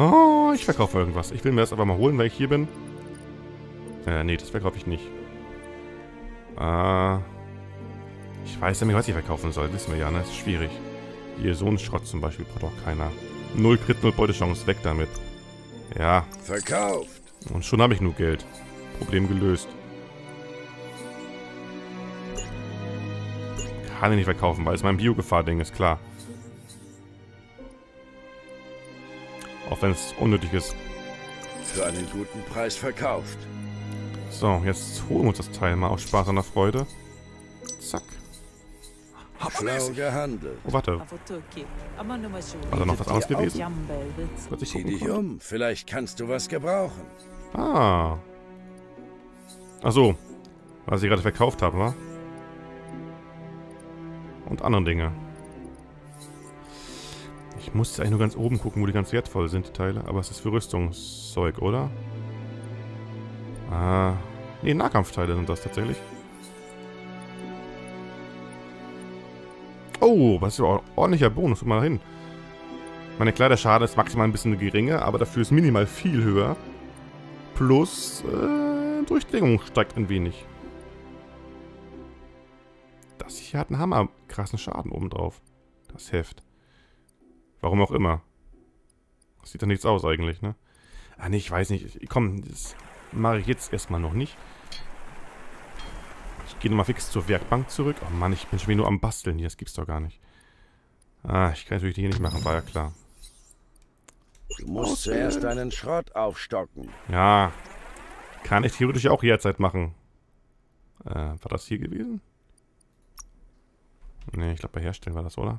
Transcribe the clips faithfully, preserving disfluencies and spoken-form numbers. Oh, ich verkaufe irgendwas. Ich will mir das aber mal holen, weil ich hier bin. Äh, nee, das verkaufe ich nicht. Äh, ich weiß ja nicht, was ich verkaufen soll. Wissen wir ja, ne? Das ist schwierig. Hier, so ein Schrott zum Beispiel braucht doch keiner. Null Crit, null Beutechance. Weg damit. Ja. Verkauft. Und schon habe ich nur Geld. Problem gelöst. Kann ich nicht verkaufen, weil es mein Biogefahr-Ding ist, klar. Auch wenn es unnötig ist. Für einen guten Preis verkauft. So, jetzt holen wir uns das Teil mal aus Spaß an der Freude. Zack. Schlau gehandelt. Oh, warte. War da noch was anderes gewesen? Sieh dich um, vielleicht kannst du was gebrauchen. Ah. Ach so. Was ich gerade verkauft habe, wa? Und andere Dinge. Ich muss jetzt eigentlich nur ganz oben gucken, wo die ganz wertvoll sind, die Teile. Aber es ist für Rüstungszeug, oder? Ah. Ne, Nahkampfteile sind das tatsächlich. Oh, was ist ein ordentlicher Bonus. Guck mal hin. Meine Kleiderschade ist maximal ein bisschen geringer, aber dafür ist minimal viel höher. Plus, äh, Durchdringung steigt ein wenig. Das hier hat einen Hammer krassen Schaden obendrauf. Das Heft. Warum auch immer. Das sieht doch nichts aus eigentlich, ne? Ah, ne, ich weiß nicht. Komm, das mache ich jetzt erstmal noch nicht. Ich gehe nochmal fix zur Werkbank zurück. Oh Mann, ich bin schon wieder nur am Basteln hier. Das gibt's doch gar nicht. Ah, ich kann natürlich hier nicht machen, war ja klar. Du musst Ausgehen. Zuerst deinen Schrott aufstocken. Ja. Kann ich theoretisch auch jederzeit machen. Äh, war das hier gewesen? Ne, ich glaube bei Herstellen war das, oder?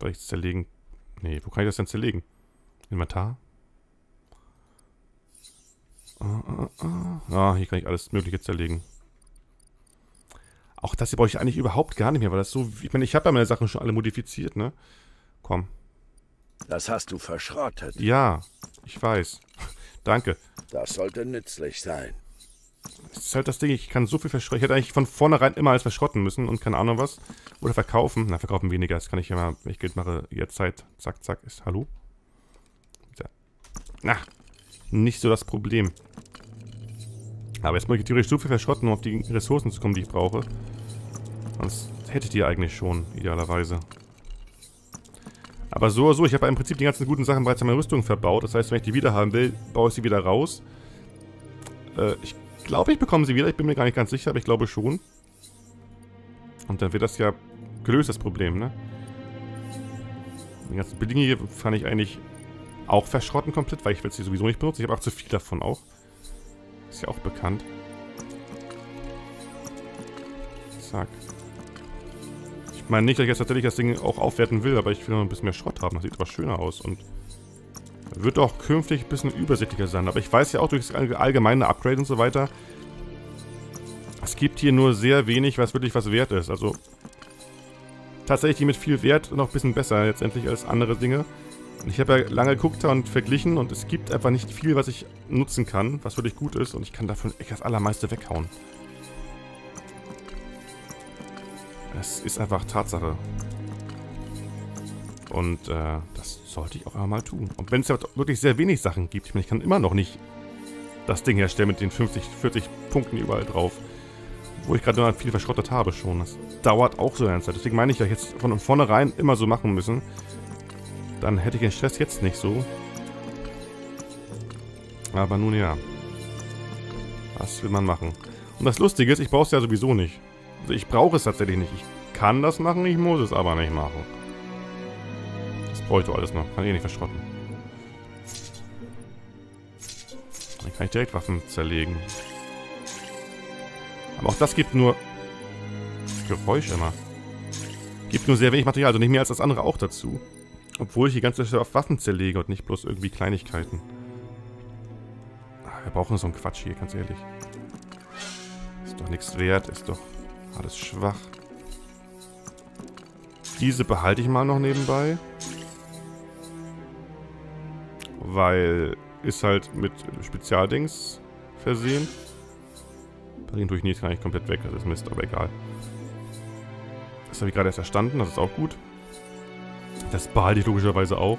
Soll ich das zerlegen? Ne, wo kann ich das denn zerlegen? Inventar? Ah, ah, ah. Ah, hier kann ich alles Mögliche zerlegen. Auch das hier brauche ich eigentlich überhaupt gar nicht mehr, weil das so... Ich meine, ich habe ja meine Sachen schon alle modifiziert, ne? Komm. Das hast du verschrottet. Ja, ich weiß. Danke. Das sollte nützlich sein. Das ist halt das Ding, ich kann so viel verschrotten. Ich hätte eigentlich von vornherein immer alles verschrotten müssen und keine Ahnung was. Oder verkaufen. Na, verkaufen weniger. Das kann ich ja mal, wenn ich Geld mache, jederzeit. Zack, zack, ist. Hallo? Na, nicht so das Problem. Aber jetzt muss ich theoretisch so viel verschrotten, um auf die Ressourcen zu kommen, die ich brauche. Sonst hätte ich die eigentlich schon, idealerweise. Aber so oder so, ich habe im Prinzip die ganzen guten Sachen bereits an meiner Rüstung verbaut. Das heißt, wenn ich die wieder haben will, baue ich sie wieder raus. Äh, ich Ich glaube, ich bekomme sie wieder. Ich bin mir gar nicht ganz sicher, aber ich glaube schon. Und dann wird das ja gelöst, das Problem, ne? Die ganzen Bedingungen hier kann ich eigentlich auch verschrotten komplett, weil ich will sie sowieso nicht benutzen. Ich habe auch zu viel davon auch. Ist ja auch bekannt. Zack. Ich meine nicht, dass ich jetzt tatsächlich das Ding auch aufwerten will, aber ich will noch ein bisschen mehr Schrott haben. Das sieht etwas schöner aus und... Wird auch künftig ein bisschen übersichtlicher sein. Aber ich weiß ja auch durch das allgemeine Upgrade und so weiter, es gibt hier nur sehr wenig, was wirklich was wert ist. Also tatsächlich mit viel Wert noch ein bisschen besser letztendlich als andere Dinge. Ich habe ja lange geguckt und verglichen und es gibt einfach nicht viel, was ich nutzen kann, was wirklich gut ist. Und ich kann davon echt das Allermeiste weghauen. Es ist einfach Tatsache. Und äh, das sollte ich auch einmal tun. Und wenn es ja wirklich sehr wenig Sachen gibt, ich meine, ich kann immer noch nicht das Ding herstellen mit den fünfzig, vierzig Punkten überall drauf. Wo ich gerade viel verschrottet habe schon. Das dauert auch so eine Zeit. Deswegen meine ich ja, ich hätte es von vornherein immer so machen müssen. Dann hätte ich den Stress jetzt nicht so. Aber nun ja. Was will man machen? Und das Lustige ist, ich brauche es ja sowieso nicht. Also ich brauche es tatsächlich nicht. Ich kann das machen, ich muss es aber nicht machen. Heute alles noch. Kann eh nicht verschrotten. Dann kann ich direkt Waffen zerlegen. Aber auch das gibt nur... Geräusch immer. Gibt nur sehr wenig Material, also nicht mehr als das andere auch dazu. Obwohl ich die ganze Zeit auf Waffen zerlege und nicht bloß irgendwie Kleinigkeiten. Ach, wir brauchen so einen Quatsch hier, ganz ehrlich. Ist doch nichts wert, ist doch alles schwach. Diese behalte ich mal noch nebenbei. Weil ist halt mit Spezialdings versehen. Bringen tue ich nicht, kann ich komplett weg. Das ist Mist, aber egal. Das habe ich gerade erst verstanden, das ist auch gut. Das behalte ich logischerweise auch.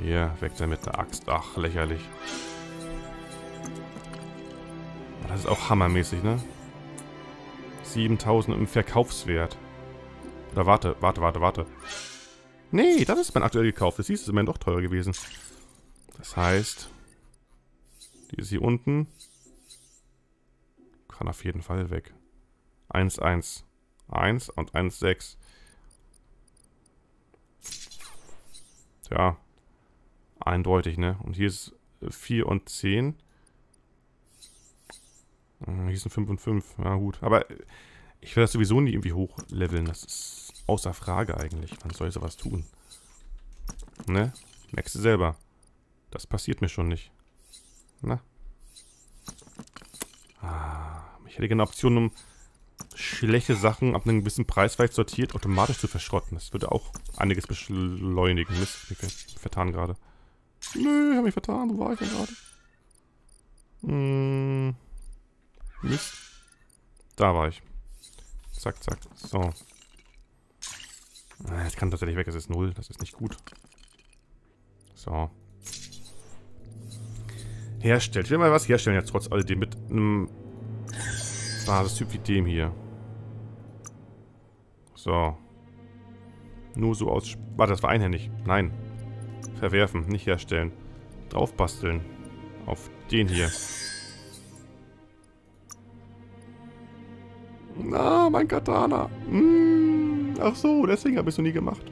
Hier, weg da mit der Axt. Ach, lächerlich. Das ist auch hammermäßig, ne? siebentausend im Verkaufswert. Oder warte, warte, warte, warte. Nee, das ist mein aktuell gekauftes. Siehst du, ist immerhin doch teurer gewesen. Das heißt, die ist hier unten. Kann auf jeden Fall weg. eins, eins, eins und eins, sechs. Ja, eindeutig, ne? Und hier ist vier und zehn. Hier sind fünf und fünf. Na gut. Aber ich will das sowieso nie irgendwie hochleveln. Das ist außer Frage eigentlich. Wann soll ich sowas tun? Ne? Merkst du selber. Das passiert mir schon nicht. Na? Ah, ich hätte gerne Optionen, um schlechte Sachen ab einem gewissen Preis vielleicht sortiert automatisch zu verschrotten. Das würde auch einiges beschleunigen. Mist, ich bin vertan gerade. Nö, ich hab mich vertan. Wo war ich denn gerade? Hm... Mist. Da war ich. Zack, zack. So. Es kann tatsächlich weg. Es ist null. Das ist nicht gut. So. Herstellt. Ich will mal was herstellen jetzt trotz alledem mit einem Basistyp wie dem hier. So. Nur so aus... Warte, das war einhändig. Nein. Verwerfen. Nicht herstellen. Draufbasteln. Auf den hier. Na, mein Katana. Mm, ach so, deswegen habe ich es noch nie gemacht.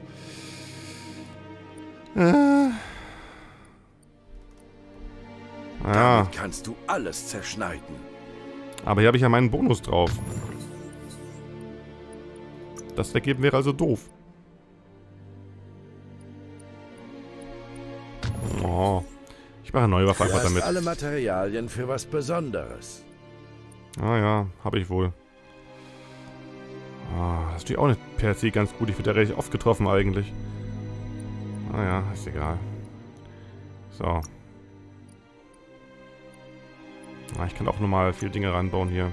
Äh. Ja. Damit kannst du alles zerschneiden. Aber hier habe ich ja meinen Bonus drauf. Das weggeben wäre also doof. Oh. Ich mache eine neue Waffe einfach damit. Du hast alle Materialien für was Besonderes. Ah ja, habe ich wohl. Oh, das ist natürlich auch nicht per se ganz gut. Ich werde ja recht oft getroffen eigentlich. Naja, ist egal. So. Ah, ich kann auch nochmal viele Dinge reinbauen hier.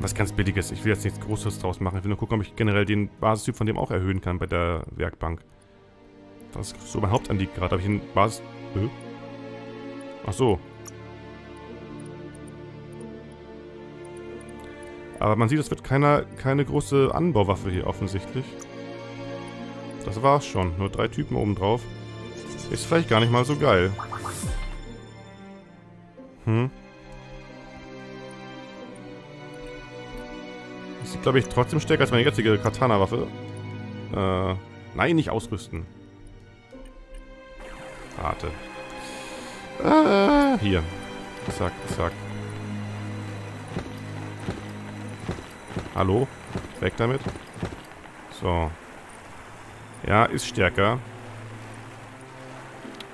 Was ganz Billiges. Ich will jetzt nichts Großes draus machen. Ich will nur gucken, ob ich generell den Basistyp von dem auch erhöhen kann bei der Werkbank. Das ist so mein Hauptanliegen gerade. Habe ich einen Basis... Ach so. Aber man sieht, es wird keiner, keine große Anbauwaffe hier offensichtlich. Das war's schon. Nur drei Typen oben drauf. Ist vielleicht gar nicht mal so geil. Hm. Das ist, glaube ich, trotzdem stärker als meine jetzige Katana-Waffe. Äh, nein, nicht ausrüsten. Warte. Äh, hier. Zack, zack. Hallo? Weg damit. So. Ja, ist stärker.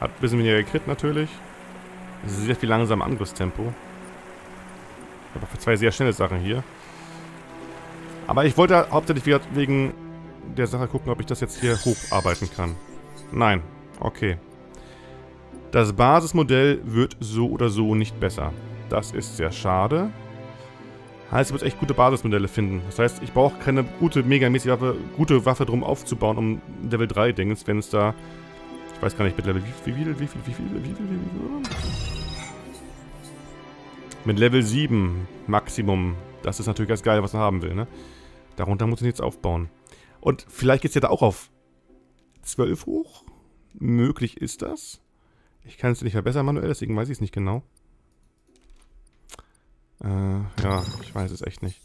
Hat ein bisschen weniger Crit natürlich. Sehr viel langsamer Angriffstempo. Aber für zwei sehr schnelle Sachen hier. Aber ich wollte hauptsächlich wieder wegen der Sache gucken, ob ich das jetzt hier hocharbeiten kann. Nein. Okay. Das Basismodell wird so oder so nicht besser. Das ist sehr schade. Heißt, ich muss echt gute Basismodelle finden. Das heißt, ich brauche keine gute, megamäßige Waffe, gute Waffe drum aufzubauen, um Level drei Dingens, wenn es da... Ich weiß gar nicht, mit Level wie viel, wie viel, wie viel, wie viel, mit Level sieben Maximum. Das ist natürlich das Geile, was man haben will, ne? Darunter muss ich nichts aufbauen. Und vielleicht geht es ja da auch auf zwölf hoch? Möglich ist das. Ich kann es nicht verbessern manuell, deswegen weiß ich es nicht genau. Äh, ja, ich weiß es echt nicht.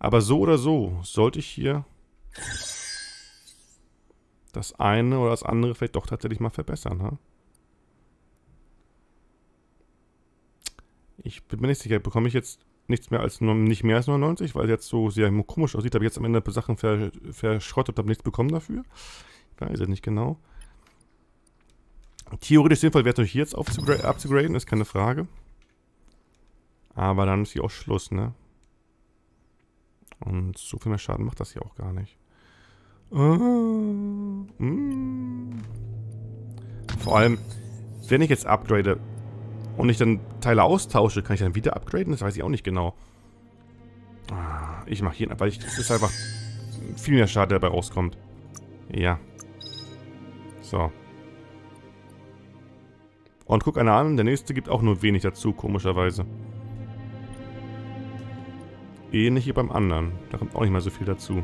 Aber so oder so sollte ich hier das eine oder das andere vielleicht doch tatsächlich mal verbessern. Ha? Ich bin mir nicht sicher, bekomme ich jetzt nichts mehr als nicht mehr als neunundneunzig, weil es jetzt so sehr komisch aussieht. Habe ich jetzt am Ende Sachen ver, verschrottet, habe nichts bekommen dafür. Ich weiß es nicht genau. Theoretisch sinnvoll wäre es natürlich hier jetzt abzugraden, ist keine Frage. Aber dann ist hier auch Schluss, ne? Und so viel mehr Schaden macht das hier auch gar nicht. Uh, mm. Vor allem, wenn ich jetzt upgrade und ich dann Teile austausche, kann ich dann wieder upgraden? Das weiß ich auch nicht genau. Ich mache hier, weil es ist einfach viel mehr Schaden, der dabei rauskommt. Ja. So. Und guck einer an, der nächste gibt auch nur wenig dazu, komischerweise. Ähnlich wie beim anderen. Da kommt auch nicht mal so viel dazu.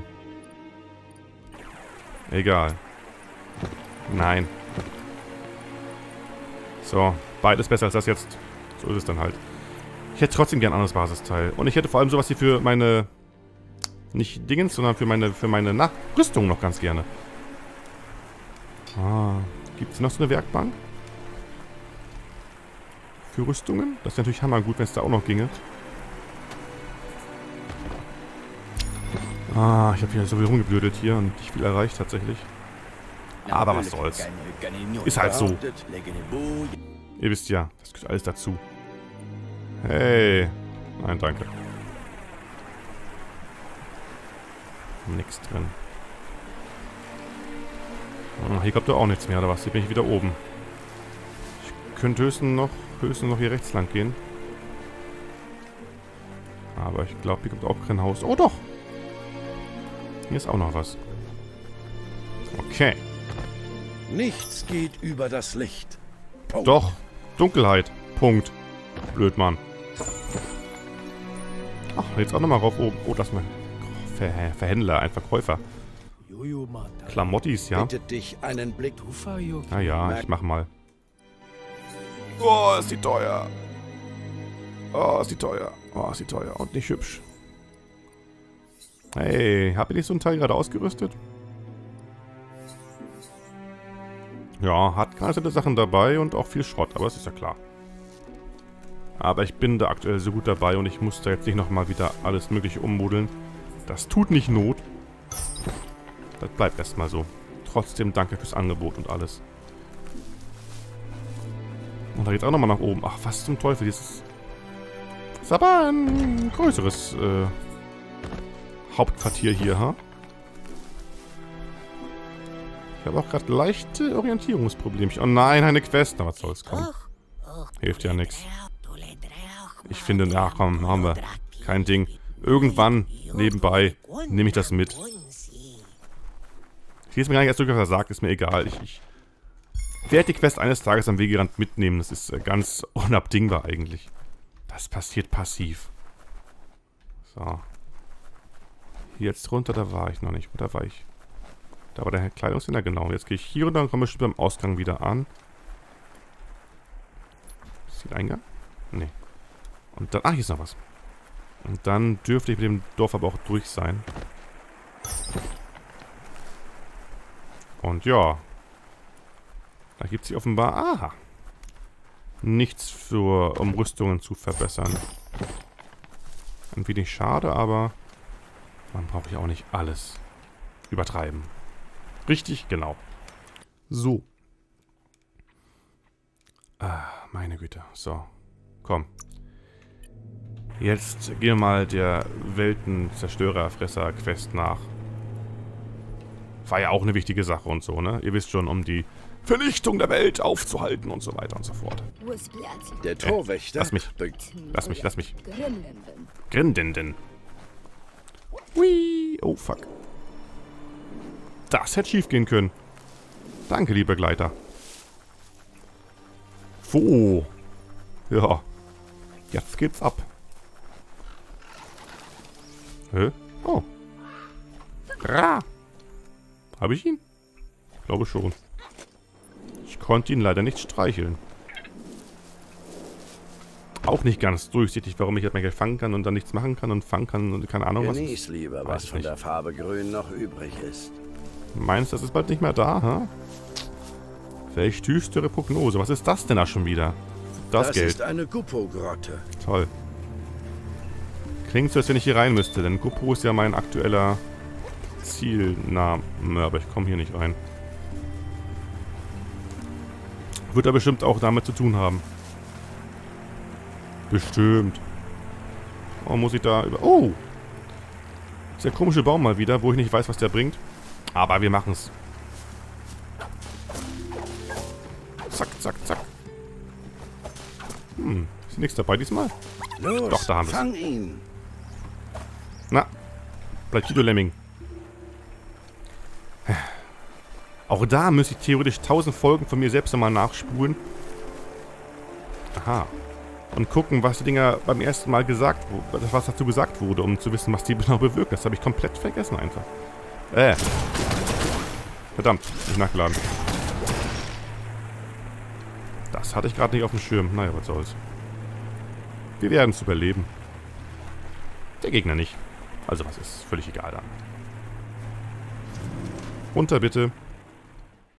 Egal. Nein. So, beides besser als das jetzt. So ist es dann halt. Ich hätte trotzdem gern ein anderes Basisteil. Und ich hätte vor allem sowas hier für meine... Nicht Dingens, sondern für meine für meine Nachrüstung noch ganz gerne. Ah, gibt es noch so eine Werkbank? Für Rüstungen? Das wäre natürlich hammergut, wenn es da auch noch ginge. Ah, ich habe hier so viel rumgeblödelt hier und nicht viel erreicht tatsächlich. Aber was soll's. Ist halt so. Ihr wisst ja, das gehört alles dazu. Hey. Nein, danke. Nichts drin. Oh, hier kommt doch auch nichts mehr, oder was? Hier bin ich wieder oben. Ich könnte höchstens noch, höchstens noch hier rechts lang gehen. Aber ich glaube, hier kommt auch kein Haus. Oh doch! Hier ist auch noch was. Okay. Nichts geht über das Licht. Punkt. Doch. Dunkelheit. Punkt. Blöd, Mann. Ach, jetzt auch nochmal rauf oben. Oh, lass mal. Ver Verhändler, ein Verkäufer. Klamottis, ja. Ah ja, ich mach mal. Oh, ist die teuer. Oh, ist die teuer. Oh, ist die teuer. Und nicht hübsch. Hey, habt ihr nicht so ein Teil gerade ausgerüstet? Ja, hat ganz nette Sachen dabei und auch viel Schrott, aber es ist ja klar. Aber ich bin da aktuell so gut dabei und ich muss da jetzt nicht nochmal wieder alles mögliche ummodeln. Das tut nicht Not. Das bleibt erstmal so. Trotzdem danke fürs Angebot und alles. Und da geht's auch nochmal nach oben. Ach, was zum Teufel. Hier ist es aber ein größeres äh, Hauptquartier hier, ha? Ich habe auch gerade leichte Orientierungsprobleme. Oh nein, eine Quest. Na, was soll's, komm. Hilft ja nichts. Ich finde, na komm, haben wir. Kein Ding. Irgendwann, nebenbei, nehme ich das mit. Hier ist mir gar nicht erst durchaus versagt, ist mir egal. Ich, ich werde die Quest eines Tages am Wegerand mitnehmen. Das ist ganz unabdingbar eigentlich. Das passiert passiv. So. Hier jetzt runter, da war ich noch nicht. Oder war ich? Da war der Kleidungshändler, genau. Jetzt gehe ich hier runter und komme bestimmt beim Ausgang wieder an. Ist hier der Eingang? Nee. Und dann, ach, hier ist noch was. Und dann dürfte ich mit dem Dorf aber auch durch sein. Und ja. Da gibt es hier offenbar... Aha. Nichts für, um Rüstungen zu verbessern. Ein wenig schade, aber... Man braucht ja auch nicht alles übertreiben. Richtig, genau. So. Ah, meine Güte. So. Komm. Jetzt gehen wir mal der Weltenzerstörerfresser-Quest nach. War ja auch eine wichtige Sache und so, ne? Ihr wisst schon, um die Vernichtung der Welt aufzuhalten und so weiter und so fort. Der Torwächter. Äh, lass mich. Lass mich, lass mich. Grindenden. Hui. Oh, fuck. Das hätte schief gehen können. Danke, liebe Gleiter. So. Ja. Jetzt geht's ab. Hä? Oh. Ra! Habe ich ihn? Ich glaube schon. Ich konnte ihn leider nicht streicheln. Auch nicht ganz durchsichtig, warum ich jetzt mal gefangen kann und dann nichts machen kann und fangen kann und keine Ahnung was. Genieß lieber, was von der Farbe Grün noch übrig ist. Meinst du, das ist bald nicht mehr da, ha? Welch düstere Prognose. Was ist das denn da schon wieder? Das, das Geld. Das ist eine Guppo-Grotte. Toll. Klingt so, als wenn ich hier rein müsste, denn Guppo ist ja mein aktueller Zielname. Aber ich komme hier nicht rein. Wird er bestimmt auch damit zu tun haben. Bestimmt. Oh, muss ich da über... Oh! Ist der komische Baum mal wieder, wo ich nicht weiß, was der bringt. Aber wir machen's. Zack, zack, zack. Hm, ist nichts dabei diesmal? Los, doch, da haben wir es. Ihn. Na, bleib hier, du Lemming. Auch da müsste ich theoretisch tausend Folgen von mir selbst nochmal nachspulen. Aha. Und gucken, was die Dinger beim ersten Mal gesagt wurden, was dazu gesagt wurde, um zu wissen, was die genau bewirken. Das habe ich komplett vergessen einfach. Äh. Verdammt, nicht nachgeladen. Das hatte ich gerade nicht auf dem Schirm. Naja, was soll's. Wir werden es überleben. Der Gegner nicht. Also was ist völlig egal dann. Runter bitte.